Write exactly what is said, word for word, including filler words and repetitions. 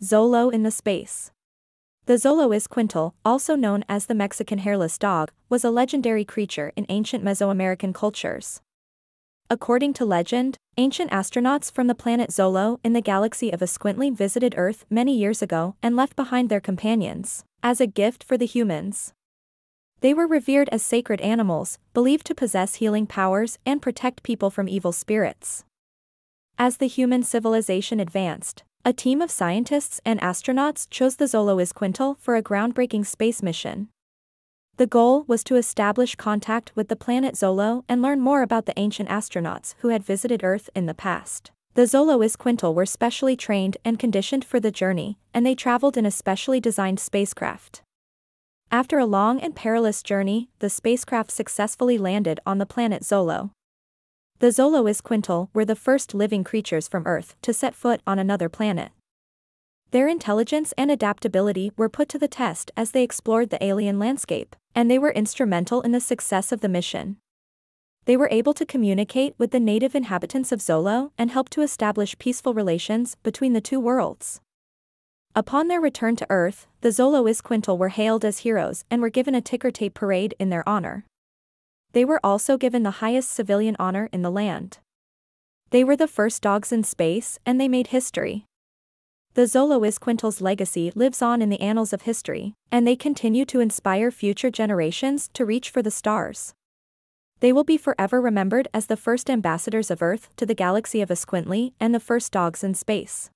Xolo in the space. The Xoloitzcuintli, also known as the Mexican hairless dog, was a legendary creature in ancient Mesoamerican cultures. According to legend, ancient astronauts from the planet Xolo in the galaxy of Xoloitzcuintli visited Earth many years ago and left behind their companions, as a gift for the humans. They were revered as sacred animals, believed to possess healing powers and protect people from evil spirits. As the human civilization advanced, a team of scientists and astronauts chose the Xoloitzcuintli for a groundbreaking space mission. The goal was to establish contact with the planet Xolo and learn more about the ancient astronauts who had visited Earth in the past. The Xoloitzcuintli were specially trained and conditioned for the journey, and they traveled in a specially designed spacecraft. After a long and perilous journey, the spacecraft successfully landed on the planet Xolo. The Xoloitzcuintli were the first living creatures from Earth to set foot on another planet. Their intelligence and adaptability were put to the test as they explored the alien landscape, and they were instrumental in the success of the mission. They were able to communicate with the native inhabitants of Xolo and helped to establish peaceful relations between the two worlds. Upon their return to Earth, the Xoloitzcuintli were hailed as heroes and were given a ticker tape parade in their honor. They were also given the highest civilian honor in the land. They were the first dogs in space and they made history. The Xoloitzcuintli's legacy lives on in the annals of history, and they continue to inspire future generations to reach for the stars. They will be forever remembered as the first ambassadors of Earth to the galaxy of Xoloitzcuintli and the first dogs in space.